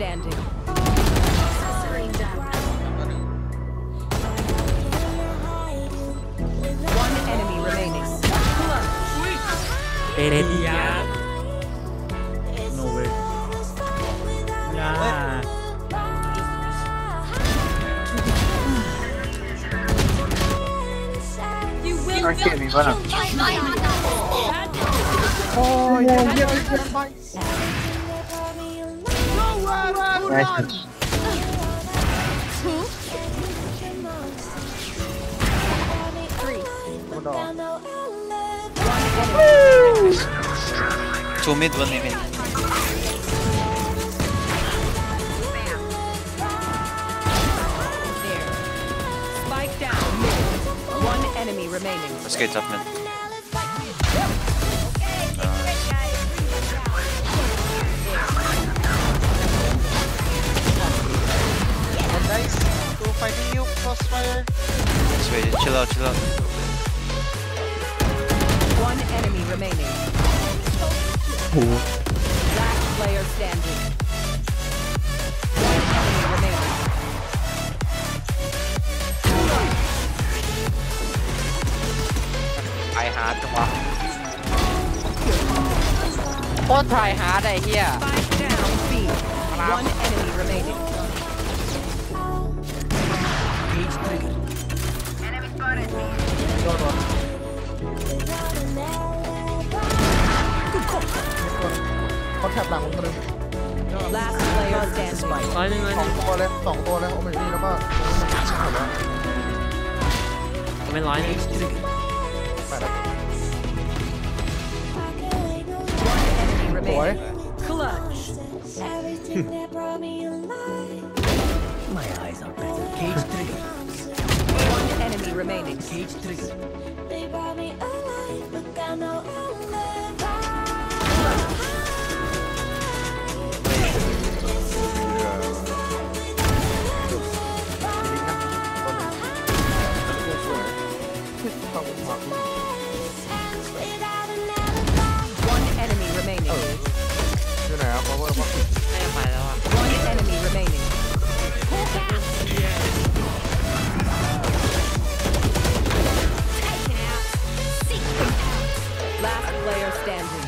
standing. One enemy remaining. Heredia. No way. Yeah. You will oh, yeah, nice. Two mid, one mid. Spike down mid. One enemy remaining. Let's get up mid. Nice. Go fighting you, crossfire. Just wait, chill out, chill out. One enemy remaining. Oh. Last player standing. One enemy remaining. I hard to walk. What try hard I hear? Fight down, B. One enemy remaining. Enemy spotted. Last player standing. My eyes are better. Cage trigger. One enemy remaining. Cage trigger. They brought me alive, but I know I'm one enemy remaining. One enemy remaining. Last player standing.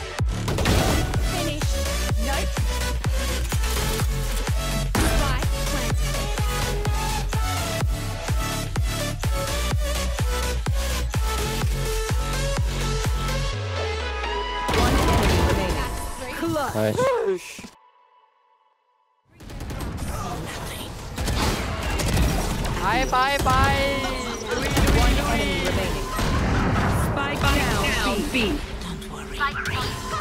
Finish. Nice. Bye bye bye. One enemy remaining. Spike down, B. Don't worry.